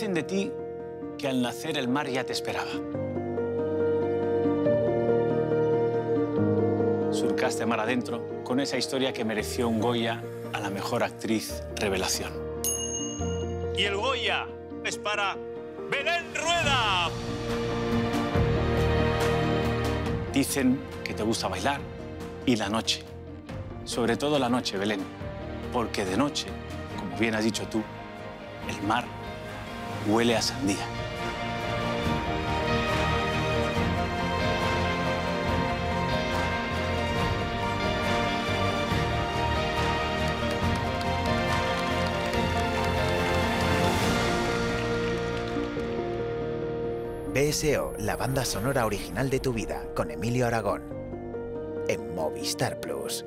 Dicen de ti que al nacer el mar ya te esperaba. Surcaste Mar adentro con esa historia que mereció un Goya a la mejor actriz revelación. Y el Goya es para Belén Rueda. Dicen que te gusta bailar y la noche. Sobre todo la noche, Belén. Porque de noche, como bien has dicho tú, el mar huele a sandía. B.S.O., la banda sonora original de tu vida, con Emilio Aragón. En Movistar Plus.